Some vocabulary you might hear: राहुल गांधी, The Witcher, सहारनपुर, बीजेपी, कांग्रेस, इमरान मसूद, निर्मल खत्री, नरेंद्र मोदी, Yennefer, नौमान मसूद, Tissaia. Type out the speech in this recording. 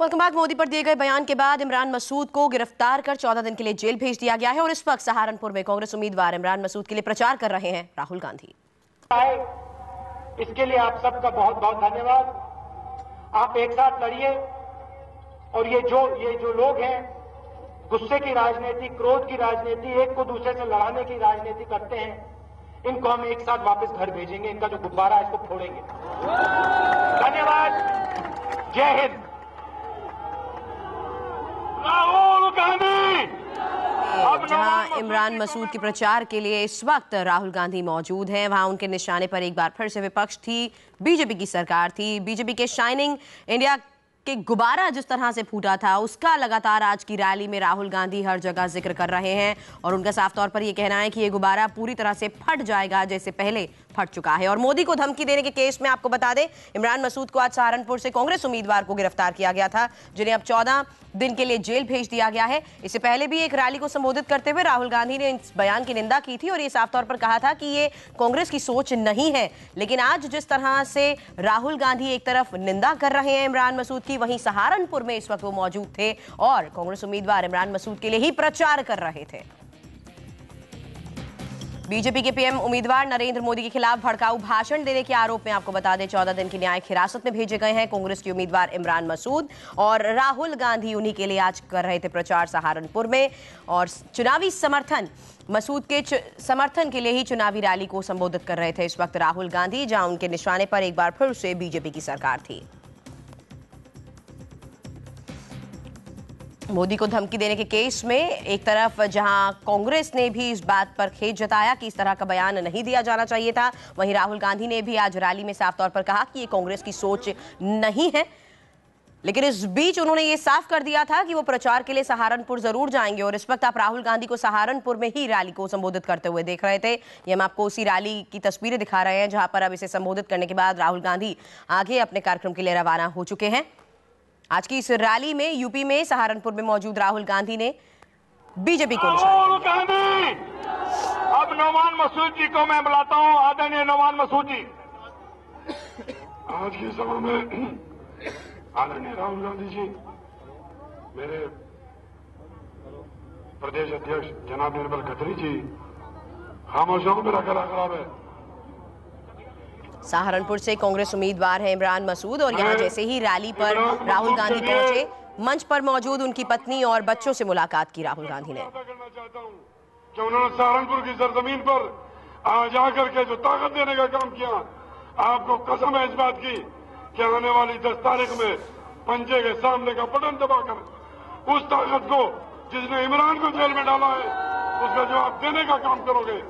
मुल्कबाद मोदी पर दिए गए बयान के बाद इमरान मसूद को गिरफ्तार कर 14 दिन के लिए जेल भेज दिया गया है और इस वक्त सहारनपुर में कांग्रेस उम्मीदवार इमरान मसूद के लिए प्रचार कर रहे हैं राहुल गांधी। इसके लिए आप सबका बहुत बहुत धन्यवाद। आप एक साथ लड़िए और ये जो लोग हैं गुस्से की राजनीति, क्रोध की राजनीति, एक को दूसरे से लड़ाने की राजनीति करते हैं, इनको हम एक साथ वापस घर भेजेंगे। इनका जो गुब्बारा है इसको फोड़ेंगे। धन्यवाद, जय हिंद। जहां इमरान मसूद के प्रचार के लिए इस वक्त राहुल गांधी मौजूद हैं, वहां उनके निशाने पर एक बार फिर से विपक्ष थी, बीजेपी की सरकार थी। बीजेपी के शाइनिंग इंडिया के गुब्बारा जिस तरह से फूटा था उसका लगातार आज की रैली में राहुल गांधी हर जगह जिक्र कर रहे हैं और उनका साफ तौर पर यह कहना है कि ये गुब्बारा पूरी तरह से फट जाएगा जैसे पहले फट चुका है। और मोदी को धमकी देने के केस में आपको बता दें, इमरान मसूद को आज सहारनपुर से कांग्रेस उम्मीदवार को गिरफ्तार किया गया था, जिन्हें अब 14 दिन के लिए जेल भेज दिया गया है। इससे पहले भी एक रैली को संबोधित करते हुए राहुल गांधी ने इस बयान की निंदा की थी और ये साफ तौर पर कहा था कि ये कांग्रेस की सोच नहीं है। लेकिन आज जिस तरह से राहुल गांधी एक तरफ निंदा कर रहे हैं इमरान मसूद की, वहीं सहारनपुर में इस वक्त वो मौजूद थे और कांग्रेस उम्मीदवार इमरान मसूद के लिए ही प्रचार कर रहे थे। बीजेपी के पीएम उम्मीदवार नरेंद्र मोदी के खिलाफ भड़काऊ भाषण देने के आरोप में आपको बता दें 14 दिन की न्यायिक हिरासत में भेजे गए हैं कांग्रेस के उम्मीदवार इमरान मसूद और राहुल गांधी उन्हीं के लिए आज कर रहे थे प्रचार सहारनपुर में। और चुनावी समर्थन मसूद के समर्थन के लिए ही चुनावी रैली को संबोधित कर रहे थे इस वक्त राहुल गांधी, जहां उनके निशाने पर एक बार फिर से बीजेपी की सरकार थी। मोदी को धमकी देने के केस में एक तरफ जहां कांग्रेस ने भी इस बात पर खेद जताया कि इस तरह का बयान नहीं दिया जाना चाहिए था, वहीं राहुल गांधी ने भी आज रैली में साफ तौर पर कहा कि ये कांग्रेस की सोच नहीं है। लेकिन इस बीच उन्होंने ये साफ कर दिया था कि वो प्रचार के लिए सहारनपुर जरूर जाएंगे और इस वक्त आप राहुल गांधी को सहारनपुर में ही रैली को संबोधित करते हुए देख रहे थे। ये हम आपको उसी रैली की तस्वीरें दिखा रहे हैं जहां पर अब इसे संबोधित करने के बाद राहुल गांधी आगे अपने कार्यक्रम के लिए रवाना हो चुके हैं। आज की इस रैली में यूपी में सहारनपुर में मौजूद राहुल गांधी ने बीजेपी को राहुल गांधी, अब नौमान मसूद जी को मैं बुलाता हूं। आदरणीय नौमान मसूद जी, आज की सभा में आदरणीय राहुल गांधी जी, मेरे प्रदेश अध्यक्ष जनाब निर्मल खत्री जी, खामोशों को मेरा गला खराब है। सहारनपुर से कांग्रेस उम्मीदवार हैं इमरान मसूद और यहाँ जैसे ही रैली पर राहुल गांधी पहुंचे, मंच पर मौजूद उनकी पत्नी और बच्चों से मुलाकात की राहुल गांधी ने। उन्होंने सहारनपुर की सरजमीन पर जा करके जो ताकत देने का काम किया, आपको कसम है इस बात की कि आने वाली 10 तारीख में पंजे के सामने का बटन दबाकर उस ताकत को जिसने इमरान को जेल में डाला है उसका जवाब देने का काम करोगे।